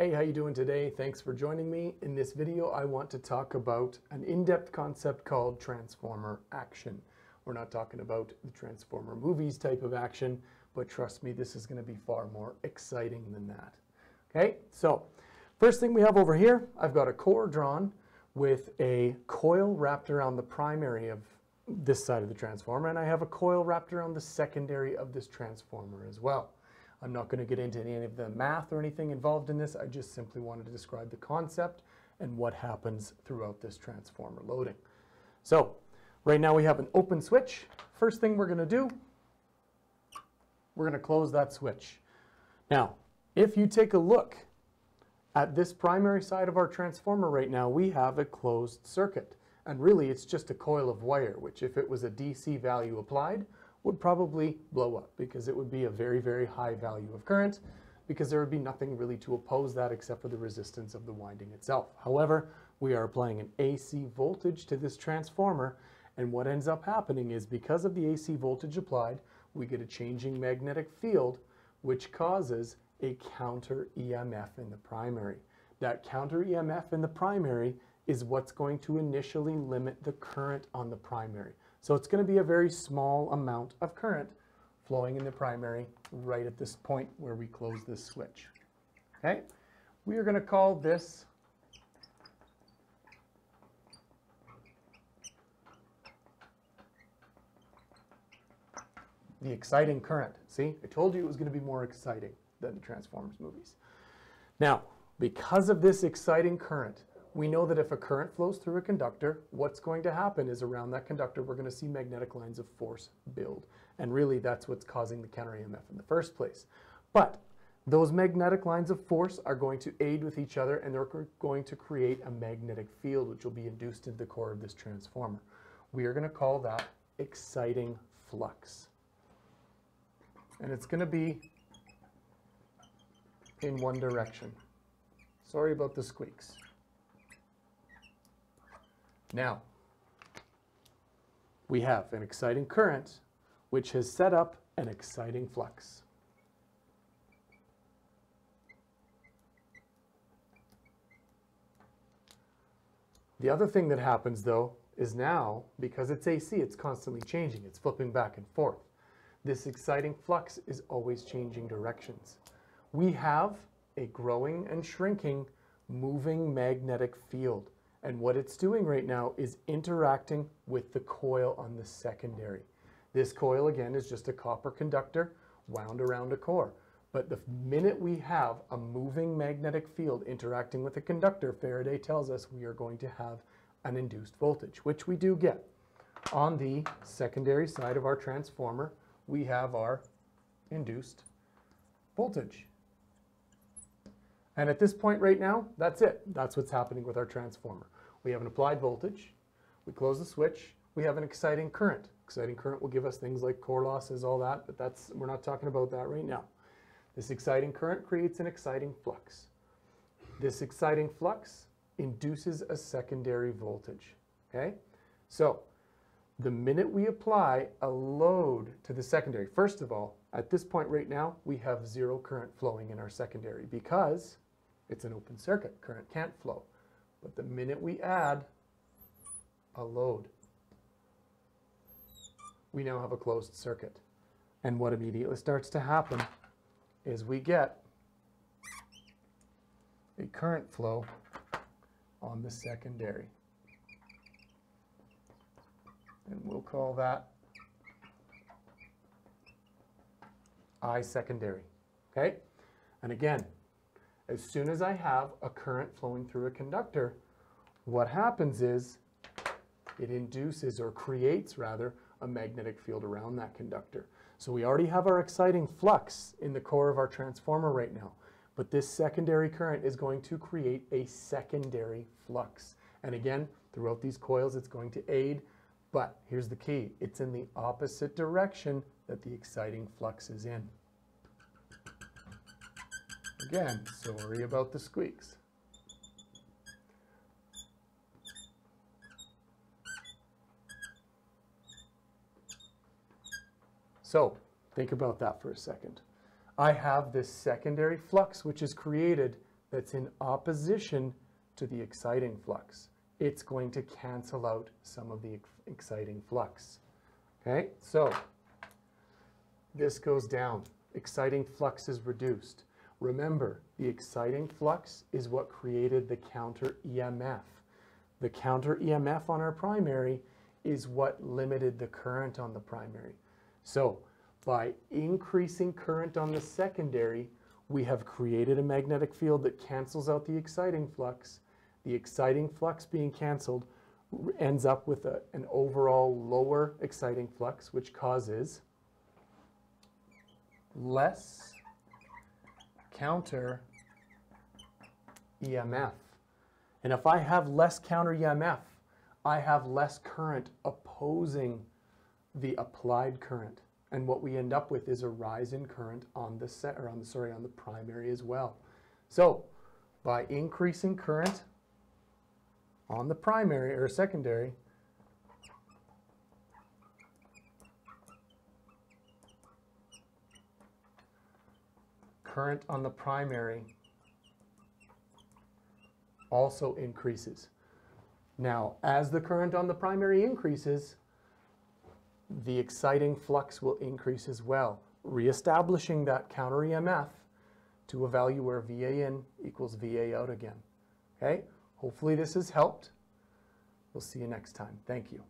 Hey, how you doing today? Thanks for joining me. In this video, I want to talk about an in-depth concept called transformer action. We're not talking about the Transformer movies type of action, but trust me, this is going to be far more exciting than that. Okay, so first thing we have over here, I've got a core drawn with a coil wrapped around the primary of this side of the transformer, and I have a coil wrapped around the secondary of this transformer as well. I'm not going to get into any of the math or anything involved in this. I just simply wanted to describe the concept and what happens throughout this transformer loading. So right now we have an open switch. First thing we're going to do, we're going to close that switch. Now, if you take a look at this primary side of our transformer right now, we have a closed circuit. And really it's just a coil of wire, which if it was a DC value applied, would probably blow up because it would be a very, very high value of current because there would be nothing really to oppose that except for the resistance of the winding itself. However, we are applying an AC voltage to this transformer, and what ends up happening is because of the AC voltage applied, we get a changing magnetic field which causes a counter EMF in the primary. That counter EMF in the primary is what's going to initially limit the current on the primary. So it's going to be a very small amount of current flowing in the primary right at this point where we close this switch. Okay, we are going to call this the exciting current. See, I told you it was going to be more exciting than the Transformers movies. Now, because of this exciting current, we know that if a current flows through a conductor, what's going to happen is around that conductor, we're going to see magnetic lines of force build. And really, that's what's causing the counter EMF in the first place. But those magnetic lines of force are going to aid with each other, and they're going to create a magnetic field, which will be induced into the core of this transformer. We are going to call that exciting flux. And it's going to be in one direction. Sorry about the squeaks. Now, we have an exciting current, which has set up an exciting flux. The other thing that happens, though, is now, because it's AC, it's constantly changing. It's flipping back and forth. This exciting flux is always changing directions. We have a growing and shrinking moving magnetic field. And what it's doing right now is interacting with the coil on the secondary. This coil, again, is just a copper conductor wound around a core. But the minute we have a moving magnetic field interacting with a conductor, Faraday tells us we are going to have an induced voltage, which we do get. On the secondary side of our transformer, we have our induced voltage. And at this point right now, that's it. That's what's happening with our transformer. We have an applied voltage. We close the switch. We have an exciting current. Exciting current will give us things like core losses, all that, but we're not talking about that right now. This exciting current creates an exciting flux. This exciting flux induces a secondary voltage. Okay? So the minute we apply a load to the secondary, first of all, at this point right now, we have zero current flowing in our secondary because it's an open circuit. Current can't flow. But the minute we add a load, we now have a closed circuit. And what immediately starts to happen is we get a current flow on the secondary. And we'll call that I secondary, okay? And again, as soon as I have a current flowing through a conductor, what happens is it induces or creates, rather, a magnetic field around that conductor. So we already have our exciting flux in the core of our transformer right now, but this secondary current is going to create a secondary flux. And again, throughout these coils, it's going to aid, but here's the key. It's in the opposite direction that the exciting flux is in. Again, sorry about the squeaks. So think about that for a second. I have this secondary flux which is created that's in opposition to the exciting flux. It's going to cancel out some of the exciting flux. Okay, so this goes down. Exciting flux is reduced. Remember, the exciting flux is what created the counter EMF. The counter EMF on our primary is what limited the current on the primary. So by increasing current on the secondary, we have created a magnetic field that cancels out the exciting flux. The exciting flux being canceled ends up with an overall lower exciting flux, which causes less counter EMF. And if I have less counter EMF, I have less current opposing the applied current. And what we end up with is a rise in current on the primary as well. So by increasing current on the primary or secondary, current on the primary also increases. Now, as the current on the primary increases, the exciting flux will increase as well, reestablishing that counter EMF to a value where VA in equals VA out again. Okay? Hopefully this has helped. We'll see you next time. Thank you.